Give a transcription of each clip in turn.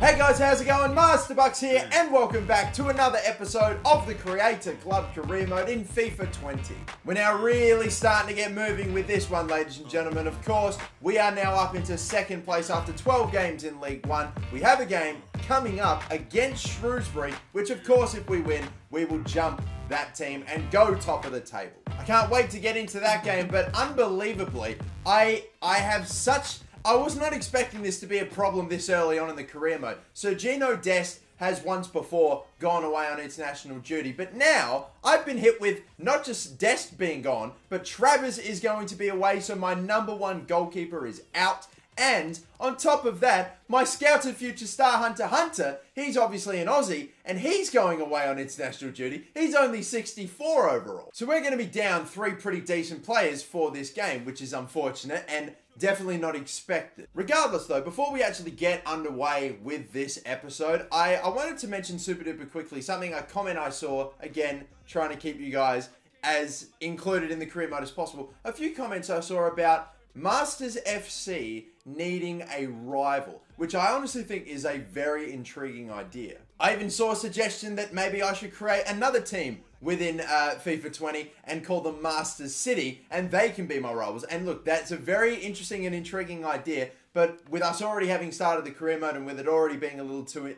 Hey guys, how's it going? Masterbucks here and welcome back to another episode of the Creator Club Career Mode in FIFA 20. We're now really starting to get moving with this one, ladies and gentlemen. Of course, we are now up into second place after 12 games in League One. We have a game coming up against Shrewsbury, which of course, if we win, we will jump that team and go top of the table. I can't wait to get into that game, but unbelievably, I have such... I was not expecting this to be a problem this early on in the career mode. So Gino Dest has once before gone away on international duty, but now I've been hit with not just Dest being gone, but Travers is going to be away, so my number one goalkeeper is out. And on top of that, my scouted future star Hunter Hunter, he's obviously an Aussie, and he's going away on international duty. He's only 64 overall. So we're going to be down three pretty decent players for this game, which is unfortunate and definitely not expected. Regardless though, before we actually get underway with this episode, I wanted to mention super duper quickly something, a comment I saw, again, trying to keep you guys as included in the career mode as possible. A few comments I saw about Masters FC needing a rival, which I honestly think is a very intriguing idea. I even saw a suggestion that maybe I should create another team within FIFA 20 and call them Masters City, and they can be my rivals. And look, that's a very interesting and intriguing idea, but with us already having started the career mode and with it already being a little too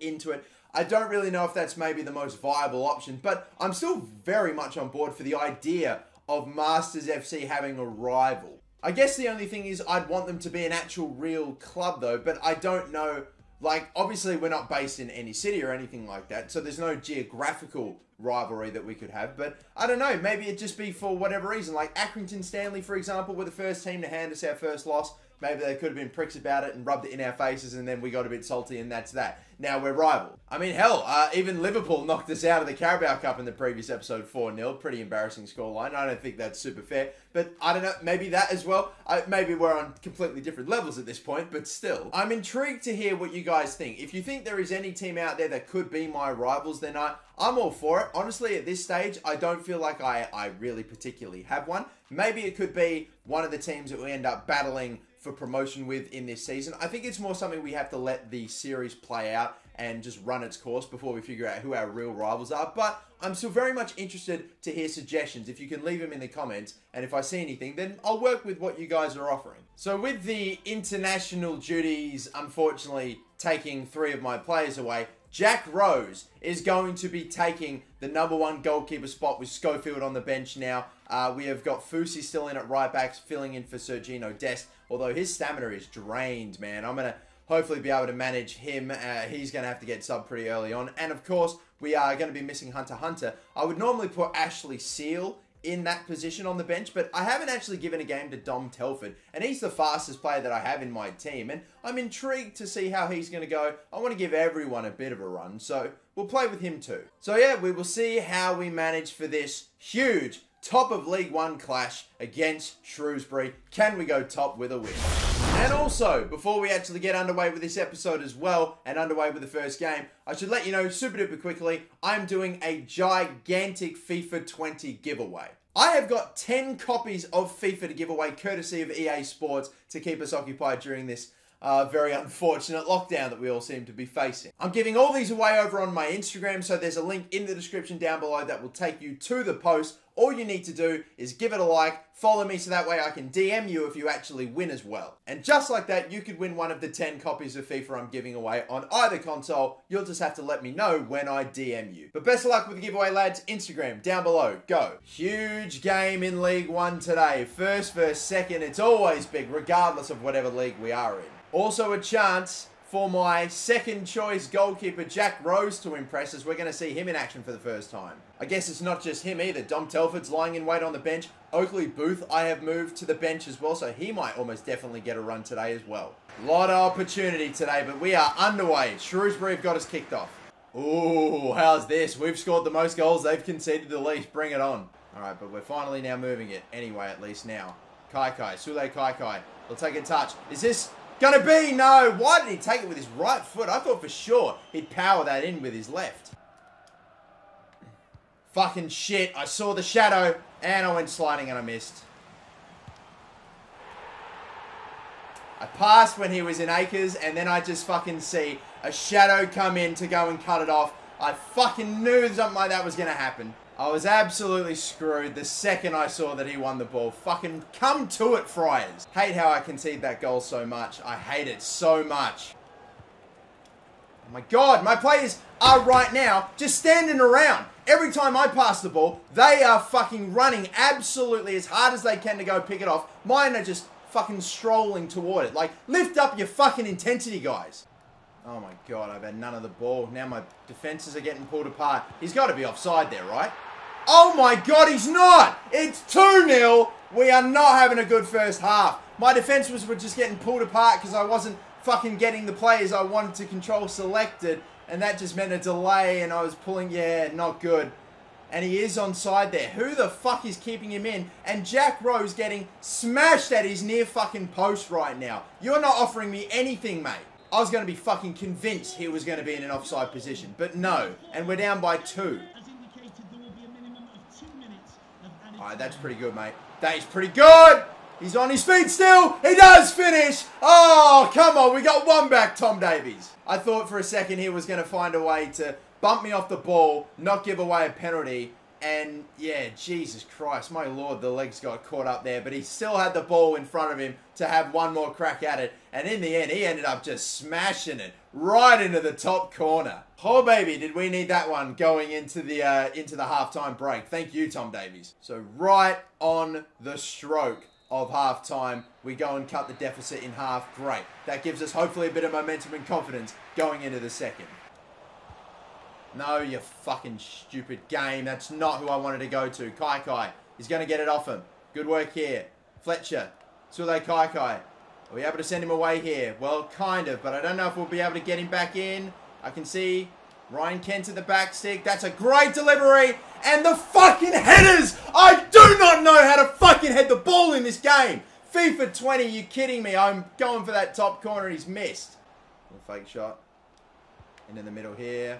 into it, I don't really know if that's maybe the most viable option, but I'm still very much on board for the idea of Masters FC having a rival. I guess the only thing is I'd want them to be an actual real club though, but I don't know, like obviously we're not based in any city or anything like that, so there's no geographical rivalry that we could have, but I don't know, maybe it'd just be for whatever reason, like Accrington Stanley, for example, were the first team to hand us our first loss. Maybe they could have been pricks about it and rubbed it in our faces and then we got a bit salty and that's that. Now we're rival. I mean, hell, even Liverpool knocked us out of the Carabao Cup in the previous episode 4-0. Pretty embarrassing scoreline. I don't think that's super fair. But I don't know, maybe that as well. Maybe we're on completely different levels at this point, but still. I'm intrigued to hear what you guys think. If you think there is any team out there that could be my rivals, then I'm all for it. Honestly, at this stage, I don't feel like I really particularly have one. Maybe it could be one of the teams that we end up battling for promotion with in this season. I think it's more something we have to let the series play out and just run its course before we figure out who our real rivals are. But I'm still very much interested to hear suggestions. If you can leave them in the comments, and if I see anything, then I'll work with what you guys are offering. So with the international duties, unfortunately, taking three of my players away, Jack Rose is going to be taking the number one goalkeeper spot with Schofield on the bench now. We have got Fusi still in at right back, filling in for Sir Gino Dest, although his stamina is drained, man. I'm going to hopefully be able to manage him. He's going to have to get subbed pretty early on. And of course, we are going to be missing Hunter Hunter. I would normally put Ashley Seal in that position on the bench, but I haven't actually given a game to Dom Telford, and he's the fastest player that I have in my team, and I'm intrigued to see how he's going to go. I want to give everyone a bit of a run, so we'll play with him too. So yeah, we will see how we manage for this huge top of League One clash against Shrewsbury. Can we go top with a win? And also, before we actually get underway with this episode as well, and underway with the first game, I should let you know super duper quickly, I'm doing a gigantic FIFA 20 giveaway. I have got 10 copies of FIFA to give away, courtesy of EA Sports, to keep us occupied during this very unfortunate lockdown that we all seem to be facing. I'm giving all these away over on my Instagram, so there's a link in the description down below that will take you to the post. All you need to do is give it a like, follow me so that way I can DM you if you actually win as well. And just like that, you could win one of the 10 copies of FIFA I'm giving away on either console. You'll just have to let me know when I DM you. But best of luck with the giveaway, lads. Instagram, down below, go. Huge game in League One today. First versus second, it's always big, regardless of whatever league we are in. Also a chance for my second choice goalkeeper, Jack Rose, to impress us. We're going to see him in action for the first time. I guess it's not just him either. Dom Telford's lying in wait on the bench. Oakley Booth, I have moved to the bench as well, so he might almost definitely get a run today as well. Lot of opportunity today, but we are underway. Shrewsbury have got us kicked off. Ooh, how's this? We've scored the most goals. They've conceded the least. Bring it on. All right, but we're finally now moving it. Anyway, at least now. Kaikai, Sulé Kaikai. He'll take a touch. Is this gonna be? No. Why did he take it with his right foot? I thought for sure he'd power that in with his left. Fucking shit. I saw the shadow and I went sliding and I missed. I passed when he was in Acres, and then I just fucking see a shadow come in to go and cut it off. I fucking knew something like that was going to happen. I was absolutely screwed the second I saw that he won the ball. Fucking come to it, Friars. Hate how I concede that goal so much. I hate it so much. Oh my God, my players are right now just standing around. Every time I pass the ball, they are fucking running absolutely as hard as they can to go pick it off. Mine are just fucking strolling toward it. Like, lift up your fucking intensity, guys. Oh my God, I've had none of the ball. Now my defenses are getting pulled apart. He's got to be offside there, right? Oh my God, he's not! It's 2-0. We are not having a good first half. My defense was just getting pulled apart because I wasn't fucking getting the players I wanted to control selected. And that just meant a delay and I was pulling, yeah, not good. And he is onside there. Who the fuck is keeping him in? And Jack Rose getting smashed at his near fucking post right now. You're not offering me anything, mate. I was going to be fucking convinced he was going to be in an offside position, but no. And we're down by 2. All right, that's pretty good, mate. That is pretty good. He's on his feet still. He does finish. Oh, come on. We got one back, Tom Davies. I thought for a second he was going to find a way to bump me off the ball, not give away a penalty. And yeah, Jesus Christ, my Lord, the legs got caught up there. But he still had the ball in front of him to have one more crack at it. And in the end, he ended up just smashing it right into the top corner. Oh, baby, did we need that one going into the halftime break. Thank you, Tom Davies. So right on the stroke of halftime, we go and cut the deficit in half. Great. That gives us hopefully a bit of momentum and confidence going into the second. No, you fucking stupid game. That's not who I wanted to go to. Kaikai. He's going to get it off him. Good work here. Fletcher. Sulé Kaikai. Are we able to send him away here? Well, kind of, but I don't know if we'll be able to get him back in. I can see Ryan Kent at the back stick. That's a great delivery. And the fucking headers. I do not know how to fucking head the ball in this game. FIFA 20, you kidding me? I'm going for that top corner and he's missed. A fake shot. And in the middle here.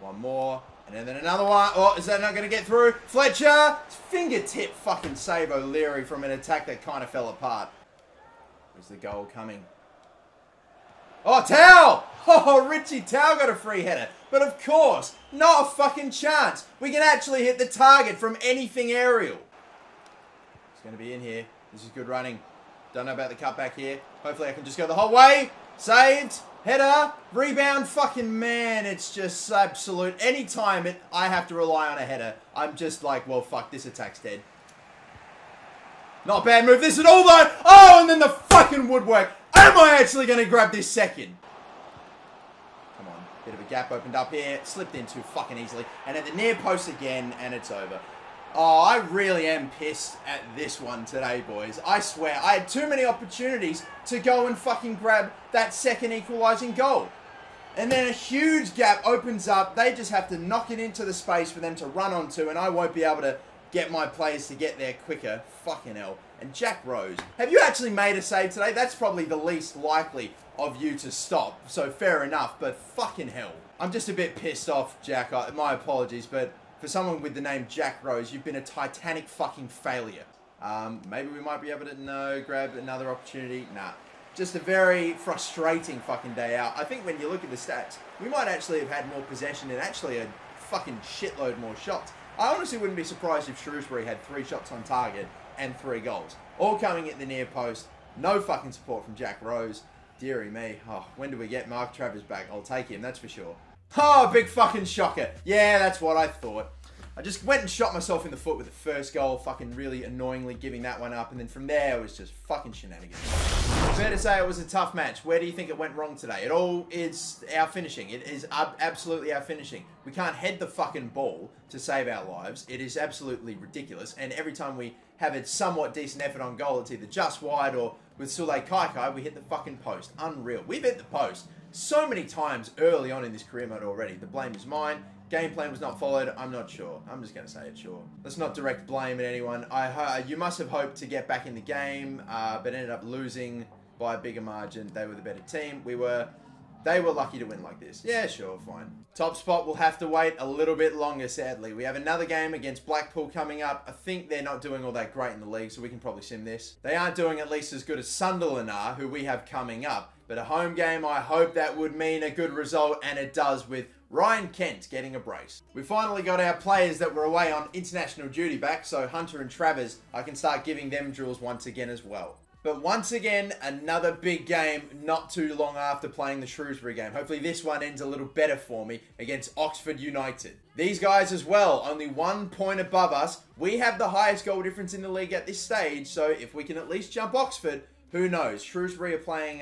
One more. And then another one. Oh, is that not going to get through? Fletcher. Fingertip fucking save O'Leary from an attack that kind of fell apart. Where's the goal coming? Oh, Tao! Oh, Richie Tao got a free header. But of course, not a fucking chance. We can actually hit the target from anything aerial. It's going to be in here. This is good running. Don't know about the cutback here. Hopefully I can just go the whole way. Saved. Header, rebound, fucking man, it's just absolute. Anytime I have to rely on a header, I'm just like, well, fuck, this attack's dead. Not bad move this at all, though. Oh, and then the fucking woodwork. Am I actually going to grab this second? Come on, bit of a gap opened up here. Slipped in too fucking easily. And at the near post again, and it's over. Oh, I really am pissed at this one today, boys. I swear, I had too many opportunities to go and fucking grab that second equalising goal. And then a huge gap opens up. They just have to knock it into the space for them to run onto, and I won't be able to get my players to get there quicker. Fucking hell. And Jack Rose, have you actually made a save today? That's probably the least likely of you to stop, so fair enough, but fucking hell. I'm just a bit pissed off, Jack. My apologies, but for someone with the name Jack Rose, you've been a titanic fucking failure. Maybe we might be able to, no, grab another opportunity. Nah. Just a very frustrating fucking day out. I think when you look at the stats, we might actually have had more possession and actually a fucking shitload more shots. I honestly wouldn't be surprised if Shrewsbury had 3 shots on target and 3 goals. All coming at the near post. No fucking support from Jack Rose. Deary me. Oh, when do we get Mark Travers back? I'll take him, that's for sure. Oh, big fucking shocker. Yeah, that's what I thought. I just went and shot myself in the foot with the first goal, fucking really annoyingly giving that one up, and then from there it was just fucking shenanigans. Fair to say it was a tough match. Where do you think it went wrong today? It all is our finishing. It is absolutely our finishing. We can't head the fucking ball to save our lives. It is absolutely ridiculous, and every time we have a somewhat decent effort on goal, it's either just wide or with Sulé Kaikai, we hit the fucking post. Unreal. We've hit the post so many times early on in this career mode already. The blame is mine. Game plan was not followed. I'm not sure. I'm just going to say it, sure. Let's not direct blame at anyone. You must have hoped to get back in the game, but ended up losing by a bigger margin. They were the better team. We were. They were lucky to win like this. Yeah, sure, fine. Top spot will have to wait a little bit longer, sadly. We have another game against Blackpool coming up. I think they're not doing all that great in the league, so we can probably sim this. They aren't doing at least as good as Sunderland are, who we have coming up. But a home game, I hope that would mean a good result, and it does with Ryan Kent getting a brace. We finally got our players that were away on international duty back, so Hunter and Travers, I can start giving them drills once again as well. But once again, another big game not too long after playing the Shrewsbury game. Hopefully this one ends a little better for me against Oxford United. These guys as well, only 1 point above us. We have the highest goal difference in the league at this stage, so if we can at least jump Oxford, who knows? Shrewsbury are playing,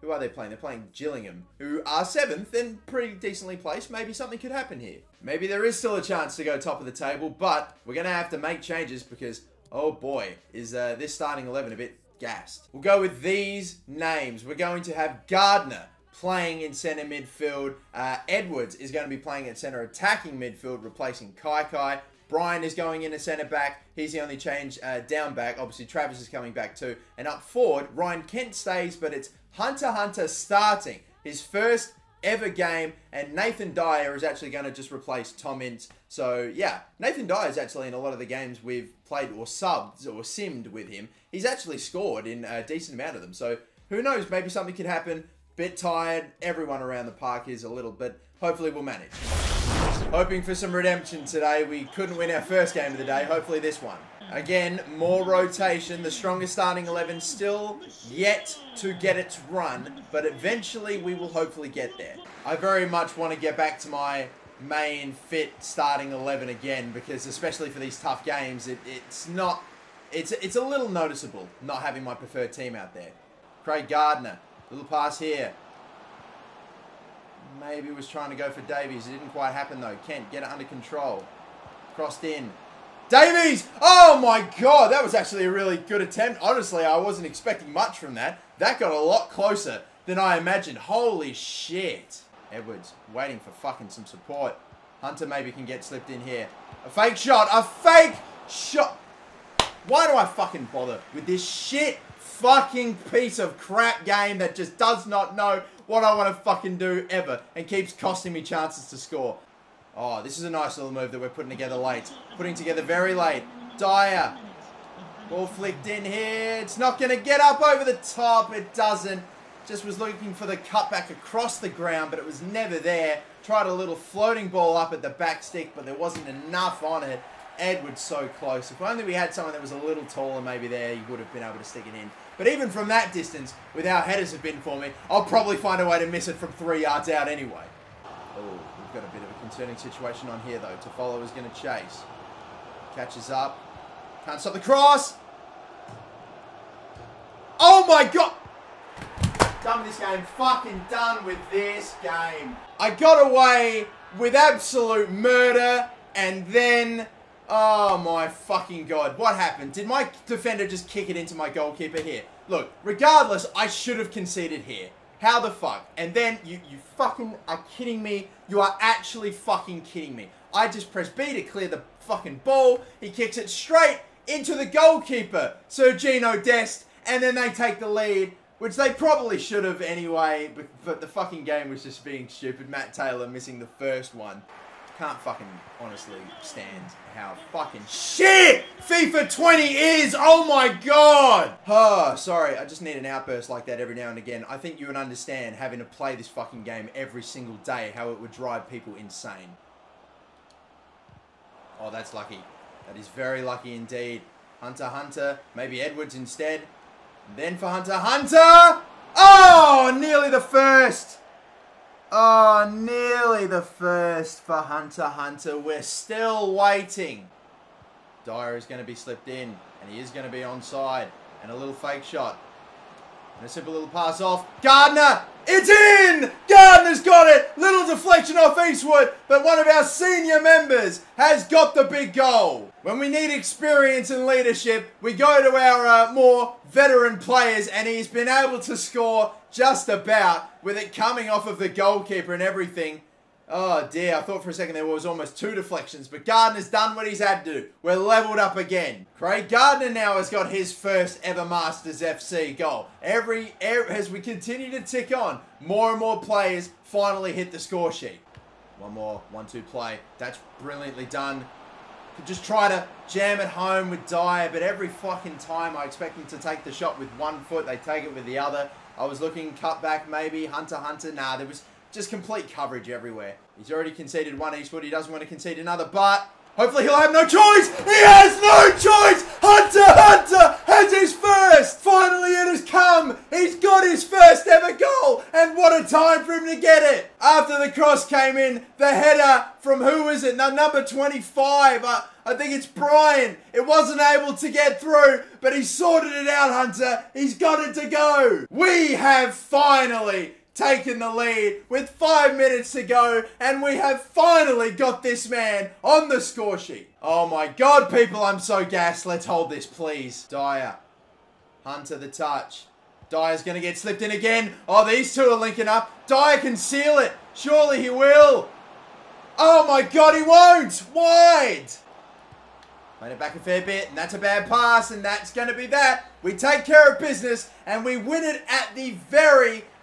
who are they playing? They're playing Gillingham, who are 7th and pretty decently placed. Maybe something could happen here. Maybe there is still a chance to go top of the table, but we're going to have to make changes because, oh boy, is this starting 11 a bit gassed. We'll go with these names. We're going to have Gardner playing in centre midfield. Edwards is going to be playing at centre attacking midfield, replacing Kaikai. Brian is going in a centre back. He's the only change down back. Obviously, Travers is coming back too. And up forward, Ryan Kent stays, but it's Hunter Hunter starting his first ever game. And Nathan Dyer is actually going to just replace Tom Ince. So, yeah, Nathan Dyer is actually in a lot of the games we've played or subbed or simmed with him. He's actually scored in a decent amount of them. So, who knows? Maybe something could happen. Bit tired. Everyone around the park is a little, but hopefully we'll manage. Hoping for some redemption today. We couldn't win our first game of the day. Hopefully this one. Again, more rotation. The strongest starting 11 still yet to get its run, but eventually we will hopefully get there. I very much want to get back to my main fit starting 11 again, because especially for these tough games, it's a little noticeable not having my preferred team out there. Craig Gardner, little pass here. Maybe was trying to go for Davies. It didn't quite happen though. Kent, get it under control. Crossed in. Davies! Oh my god, that was actually a really good attempt. Honestly, I wasn't expecting much from that. That got a lot closer than I imagined. Holy shit. Edwards waiting for fucking some support. Hunter maybe can get slipped in here. A fake shot! A fake shot! Why do I fucking bother with this shit fucking piece of crap game that just does not know what I want to fucking do ever and keeps costing me chances to score? Oh, this is a nice little move that we're putting together late. Putting together very late. Dyer. Ball flicked in here. It's not going to get up over the top. It doesn't. Just was looking for the cutback across the ground, but it was never there. Tried a little floating ball up at the back stick, but there wasn't enough on it. Edwards so close. If only we had someone that was a little taller maybe there, you would have been able to stick it in. But even from that distance, with how headers have been for me, I'll probably find a way to miss it from 3 yards out anyway. Oh, we've got a bit of a concerning situation on here though. Tofolo is going to chase. Catches up. Can't stop the cross! Oh my god! Done with this game. Fucking done with this game. I got away with absolute murder and then... oh my fucking god, what happened? Did my defender just kick it into my goalkeeper here? Look, regardless, I should have conceded here. How the fuck? And then, you fucking are kidding me. You are actually fucking kidding me. I just press B to clear the fucking ball. He kicks it straight into the goalkeeper, Sergino Dest, and then they take the lead, which they probably should have anyway, but the fucking game was just being stupid. Matt Taylor missing the first one. Can't fucking honestly stand how fucking shit FIFA 20 is. Oh my god. Oh, sorry. I just need an outburst like that every now and again. I think you would understand having to play this fucking game every single day, how it would drive people insane. Oh, that's lucky. That is very lucky indeed. Hunter, Hunter. Maybe Edwards instead. And then for Hunter, Hunter. Oh, nearly the first. Oh, nearly the first for Hunter Hunter. We're still waiting. Dyer is going to be slipped in, and he is going to be onside. And a little fake shot. And a simple little pass off. Gardner! It's in! Gardner's got it! Little deflection off Eastwood, but one of our senior members has got the big goal. When we need experience and leadership, we go to our more veteran players, and he's been able to score just about, with it coming off of the goalkeeper and everything. Oh dear, I thought for a second there was almost two deflections, but Gardner's done what he's had to. We're levelled up again. Craig Gardner now has got his first ever Masters FC goal. As we continue to tick on, more and more players finally hit the score sheet. One more, 1-2 play. That's brilliantly done. Could just try to jam it home with Dyer, but every fucking time I expect them to take the shot with one foot, they take it with the other. I was looking, cut back maybe, Hunter. Nah, there was... just complete coverage everywhere. He's already conceded one, Eastwood. He doesn't want to concede another, but hopefully he'll have no choice. He has no choice. Hunter has his first. Finally, it has come. He's got his first ever goal, and what a time for him to get it. After the cross came in, the header from who is it? No, number 25. I think it's Brian. It wasn't able to get through, but he sorted it out, Hunter. He's got it to go. We have finally taken the lead with 5 minutes to go, and we have finally got this man on the score sheet. Oh my God, people, I'm so gassed. Let's hold this, please. Dyer. Hunter the touch. Dyer's going to get slipped in again. Oh, these two are linking up. Dyer can seal it. Surely he will. Oh my God, he won't. Wide. Played it back a fair bit, and that's a bad pass, and that's going to be that. We take care of business, and we win it at the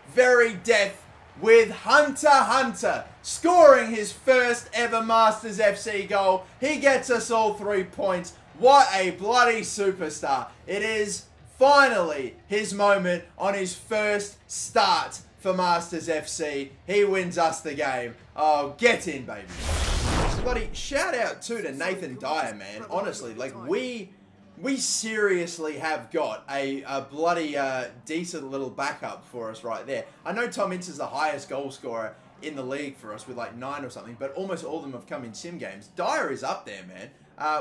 very death with Hunter scoring his first ever Masters FC goal. He gets us all 3 points. What a bloody superstar. It is finally his moment on his first start for Masters FC. He wins us the game. Oh, get in, baby. Bloody shout out too to Nathan Dyer, man. Honestly, like we seriously have got a bloody decent little backup for us right there. I know Tom Ince is the highest goal scorer in the league for us with like 9 or something, but almost all of them have come in sim games. Dyer is up there, man.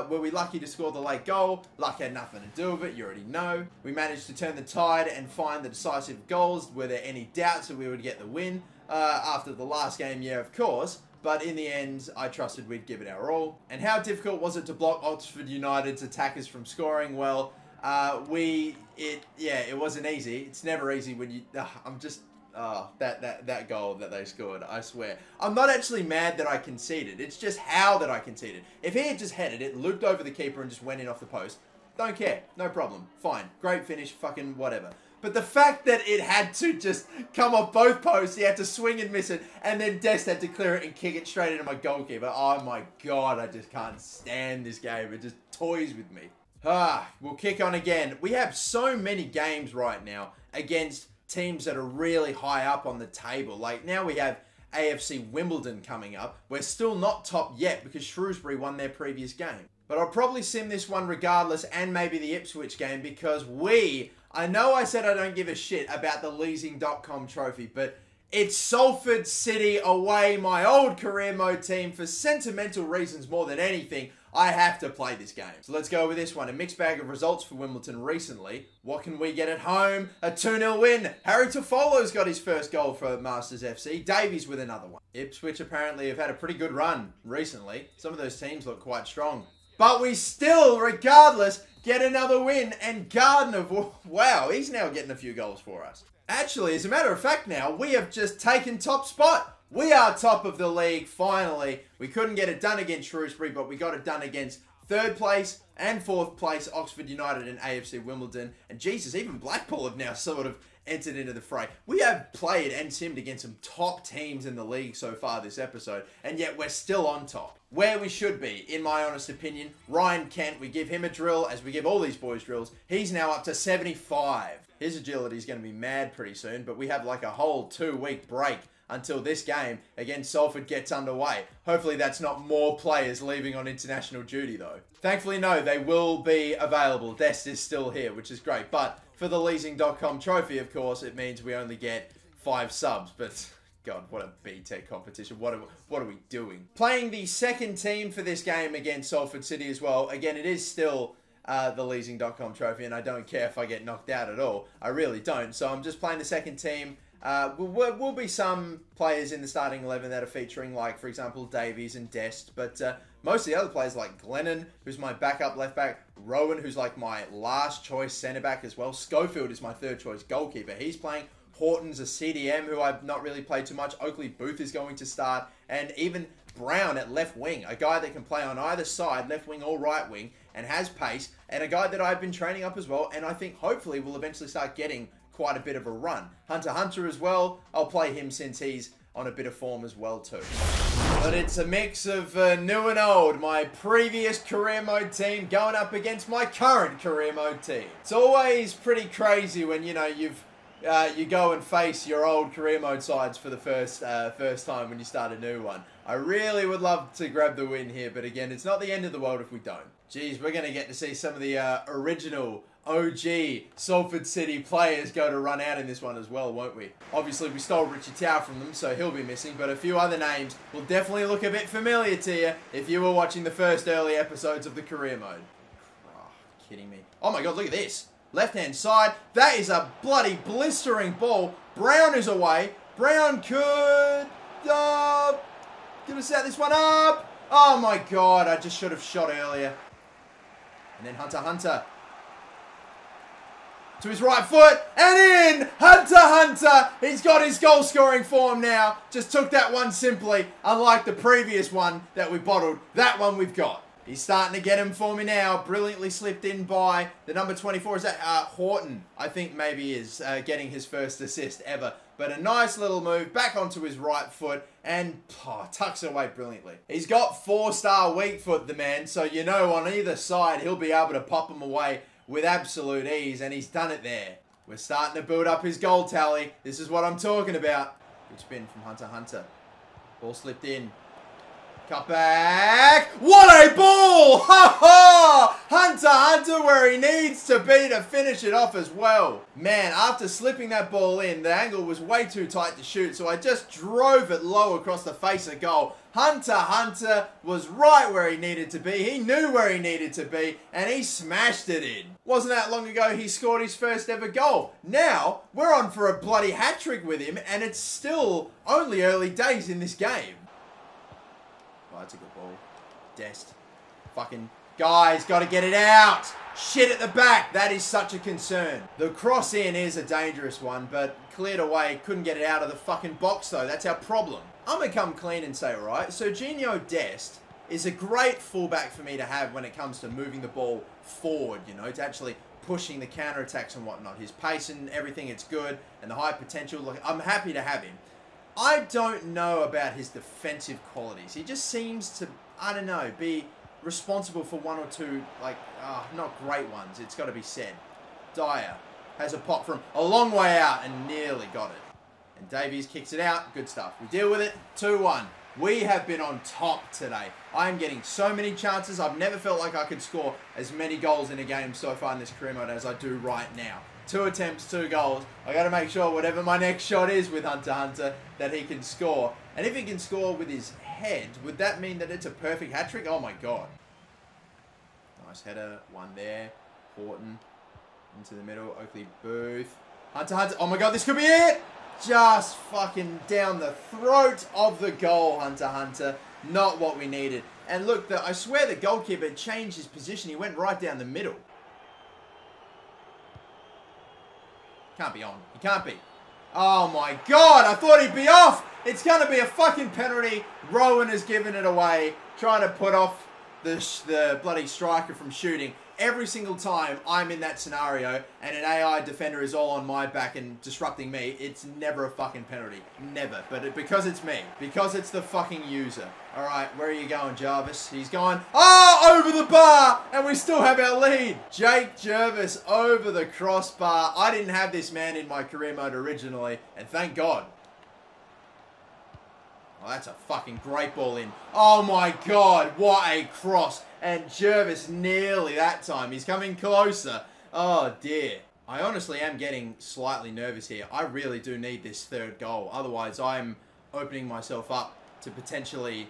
Were we lucky to score the late goal? Luck had nothing to do with it, you already know. We managed to turn the tide and find the decisive goals. Were there any doubts that we would get the win after the last game? Yeah, of course. But in the end, I trusted we'd give it our all. And how difficult was it to block Oxford United's attackers from scoring? Well, it wasn't easy. It's never easy when you... that goal that they scored, I swear. I'm not actually mad that I conceded. It's just how that I conceded. If he had just headed it, looped over the keeper and just went in off the post, don't care. No problem. Fine. Great finish. Fucking whatever. But the fact that it had to just come off both posts, he had to swing and miss it, and then Dest had to clear it and kick it straight into my goalkeeper. Oh my God, I just can't stand this game. It just toys with me. Ah, we'll kick on again. We have so many games right now against teams that are really high up on the table. Like now we have AFC Wimbledon coming up. We're still not top yet because Shrewsbury won their previous game. But I'll probably sim this one regardless, and maybe the Ipswich game, because I know I said I don't give a shit about the Leasing.com Trophy, but it's Salford City away, my old career mode team. For sentimental reasons more than anything, I have to play this game. So let's go with this one. A mixed bag of results for Wimbledon recently. What can we get at home? A 2-0 win. Harry Tofolo's got his first goal for Masters FC. Davies with another one. Ipswich apparently have had a pretty good run recently. Some of those teams look quite strong. But we still, regardless, get another win, and Gardner, wow, he's now getting a few goals for us. Actually, as a matter of fact now, we have just taken top spot. We are top of the league, finally. We couldn't get it done against Shrewsbury, but we got it done against 3rd place and 4th place, Oxford United and AFC Wimbledon. And Jesus, even Blackpool have now sort of entered into the fray. We have played and simmed against some top teams in the league so far this episode, and yet we're still on top. Where we should be, in my honest opinion, Ryan Kent, we give him a drill as we give all these boys drills. He's now up to 75. His agility is going to be mad pretty soon, but we have like a whole 2-week break until this game against Salford gets underway. Hopefully that's not more players leaving on international duty though. Thankfully, no, they will be available. Dest is still here, which is great. But for the Leasing.com Trophy, of course, it means we only get 5 subs. But God, what a BTEC competition. What are we doing? Playing the second team for this game against Salford City as well. Again, it is still... the Leasing.com Trophy, and I don't care if I get knocked out at all. I really don't. So I'm just playing the second team. Will be some players in the starting 11 that are featuring, like, for example, Davies and Dest, but most of the other players, like Glennon, who's my backup left back, Rowan, who's like my last choice centre back as well. Schofield is my 3rd choice goalkeeper. He's playing. Horton's a CDM who I've not really played too much. Oakley Booth is going to start. And even Brown at left wing, a guy that can play on either side, left wing or right wing, and has pace, and a guy that I've been training up as well, and I think hopefully will eventually start getting quite a bit of a run. Hunter Hunter as well, I'll play him since he's on a bit of form as well too. But it's a mix of new and old. My previous career mode team going up against my current career mode team. It's always pretty crazy when, you know, you've you go and face your old career mode sides for the first time when you start a new one. I really would love to grab the win here, but again, it's not the end of the world if we don't. Geez, we're going to get to see some of the original OG Salford City players go to run out in this one as well, won't we? Obviously, we stole Richie Tao from them, so he'll be missing, but a few other names will definitely look a bit familiar to you if you were watching the first early episodes of the career mode. Oh, kidding me. Oh my god, look at this. Left-hand side. That is a bloody blistering ball. Brown is away. Brown could... Gonna set this one up. Oh my god, I just should have shot earlier. And then Hunter Hunter. To his right foot, and in! Hunter Hunter! He's got his goal-scoring form now. Just took that one simply, unlike the previous one that we bottled. That one we've got. He's starting to get him for me now. Brilliantly slipped in by the number 24. Is that Horton? I think maybe is getting his first assist ever. But a nice little move back onto his right foot and tucks it away brilliantly. He's got four-star weak foot, the man. So, you know, on either side, he'll be able to pop him away with absolute ease, and he's done it there. We're starting to build up his goal tally. This is what I'm talking about. Good spin from Hunter Hunter. Ball slipped in. Cut back. What a ball! Ha ha! Hunter Hunter where he needs to be to finish it off as well. Man, after slipping that ball in, the angle was way too tight to shoot, so I just drove it low across the face of goal. Hunter Hunter was right where he needed to be. He knew where he needed to be, and he smashed it in. Wasn't that long ago he scored his first ever goal. Now, we're on for a bloody hat-trick with him, and it's still only early days in this game. Oh, that's a good ball. Dest. Fucking guys, got to get it out. Shit at the back. That is such a concern. The cross in is a dangerous one, but cleared away. Couldn't get it out of the fucking box, though. That's our problem. I'm going to come clean and say, right, Serginho Dest is a great fullback for me to have when it comes to moving the ball forward, you know, to actually pushing the counter-attacks and whatnot. His pace and everything, it's good, and the high potential. Look, I'm happy to have him. I don't know about his defensive qualities. He just seems to, I don't know, be responsible for one or two, like, not great ones. It's got to be said. Dyer has a pop from a long way out and nearly got it. And Davies kicks it out. Good stuff. We deal with it. 2-1. We have been on top today. I am getting so many chances. I've never felt like I could score as many goals in a game so far in this career mode as I do right now. 2 attempts, 2 goals. I got to make sure whatever my next shot is with Hunter Hunter that he can score. And if he can score with his head, would that mean that it's a perfect hat-trick? Oh my god. Nice header. One there. Horton into the middle. Oakley Booth. Hunter Hunter. Oh my god, this could be it. Just fucking down the throat of the goal, Hunter Hunter. Not what we needed. And look, I swear the goalkeeper changed his position. He went right down the middle. Can't be on. He can't be. Oh my god, I thought he'd be off. It's going to be a fucking penalty. Rowan has given it away, trying to put off the bloody striker from shooting. Every single time I'm in that scenario and an AI defender is all on my back and disrupting me, it's never a fucking penalty. Never. But because it's me. Because it's the fucking user. Alright, where are you going, Jervis? He's gone. Oh, over the bar! And we still have our lead. Jake Jervis over the crossbar. I didn't have this man in my career mode originally, and thank God. Oh, that's a fucking great ball in. Oh my god, what a cross. And Jervis nearly that time. He's coming closer. Oh dear. I honestly am getting slightly nervous here. I really do need this third goal. Otherwise, I'm opening myself up to potentially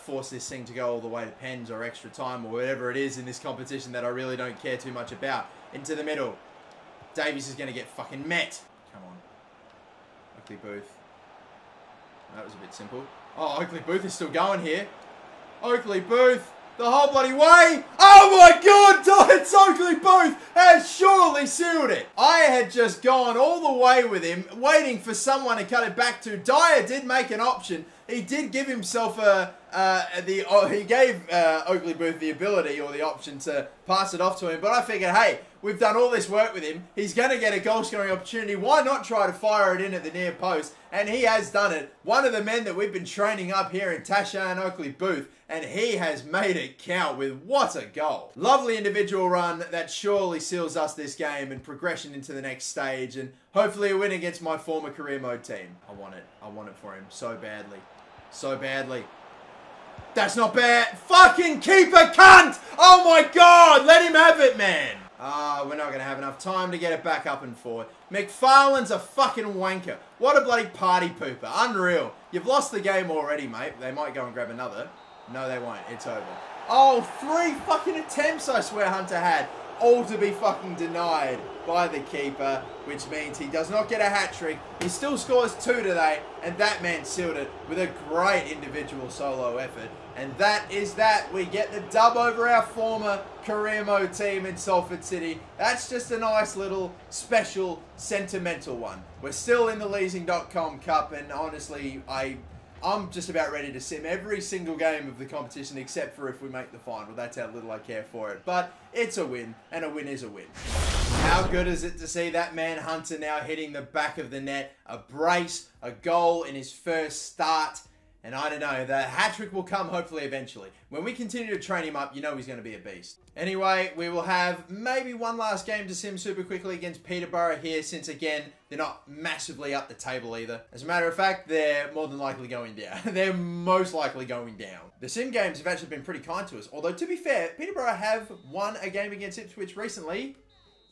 force this thing to go all the way to pens or extra time or whatever it is in this competition that I really don't care too much about. Into the middle. Davies is going to get fucking met. Come on. Oakley Booth. That was a bit simple. Oh, Oakley Booth is still going here. Oakley Booth. the whole bloody way. Oh my God, Oakley Booth has surely sealed it. I had just gone all the way with him, waiting for someone to cut it back to. Dyer did make an option. He did give himself a, he gave Oakley Booth the ability or the option to pass it off to him. But I figured, hey, we've done all this work with him. He's going to get a goal-scoring opportunity. Why not try to fire it in at the near post? And he has done it. One of the men that we've been training up here in Tashan, Oakley Booth, and he has made it count with what a goal. Lovely individual run that surely seals us this game and progression into the next stage. And hopefully a win against my former career mode team. I want it. I want it for him so badly. So badly. That's not bad. Fucking keeper cunt! Oh my God! Let him have it, man! Ah, we're not going to have enough time to get it back up and forward. McFarlane's a fucking wanker. What a bloody party pooper. Unreal. You've lost the game already, mate. They might go and grab another. No, they won't. It's over. Oh, 3 fucking attempts, I swear, Hunter had. All to be fucking denied by the keeper, which means he does not get a hat-trick. He still scores 2 today, and that man sealed it with a great individual solo effort. And that is that. We get the dub over our former career mode team in Salford City. That's just a nice little special sentimental one. We're still in the Leasing.com Cup, and honestly, I'm just about ready to sim every single game of the competition except for if we make the final. That's how little I care for it. But it's a win, and a win is a win. How good is it to see that man Hunter now hitting the back of the net? A brace, a goal in his first start. And I don't know, the hat-trick will come hopefully eventually. When we continue to train him up, you know he's going to be a beast. Anyway, we will have maybe one last game to sim super quickly against Peterborough here, since again, they're not massively up the table either. As a matter of fact, they're more than likely going down. They're most likely going down. The sim games have actually been pretty kind to us. Although, to be fair, Peterborough have won a game against Ipswich recently,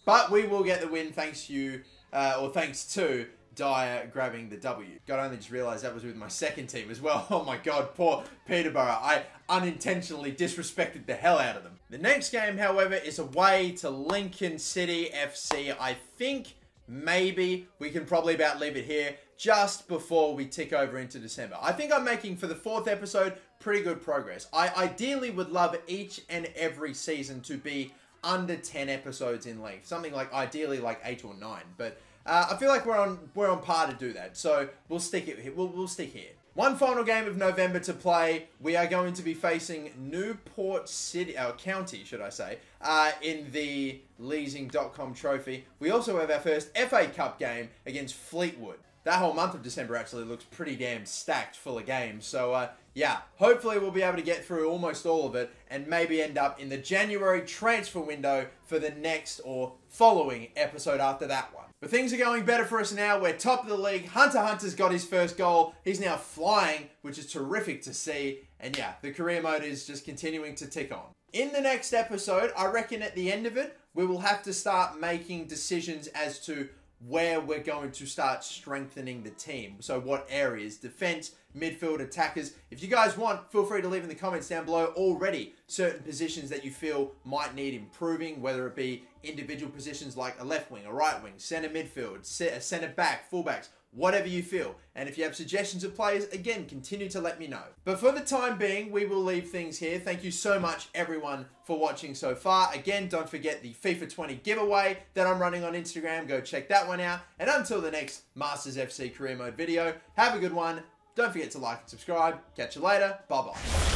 but we will get the win thanks to you, or thanks to Dyer grabbing the W. God, I only just realised that was with my second team as well. Oh my God, poor Peterborough. I unintentionally disrespected the hell out of them. The next game, however, is away to Lincoln City FC. I think maybe we can probably about leave it here just before we tick over into December. I think I'm making, for the 4th episode, pretty good progress. I ideally would love each and every season to be under 10 episodes in length. Something like, ideally, like 8 or 9, but I feel like we're on par to do that, so we'll stick it here. We'll stick here. One final game of November to play. We are going to be facing Newport City, or County, should I say, in the Leasing.com Trophy. We also have our first FA Cup game against Fleetwood. That whole month of December actually looks pretty damn stacked, full of games. So yeah, hopefully we'll be able to get through almost all of it and maybe end up in the January transfer window for the next or following episode after that one. But things are going better for us now. We're top of the league. Hunter Hunter's got his first goal. He's now flying, which is terrific to see. And yeah, the career mode is just continuing to tick on. In the next episode, I reckon at the end of it, we will have to start making decisions as to where we're going to start strengthening the team. So what areas? Defense, midfield, attackers. If you guys want, feel free to leave in the comments down below already certain positions that you feel might need improving, whether it be individual positions like a left wing, a right wing, center midfield, center back, fullbacks, whatever you feel. And if you have suggestions of players, again, continue to let me know. But for the time being, we will leave things here. Thank you so much, everyone, for watching so far. Again, don't forget the FIFA 20 giveaway that I'm running on Instagram. Go check that one out. And until the next Masters FC Career Mode video, have a good one. Don't forget to like and subscribe. Catch you later. Bye-bye.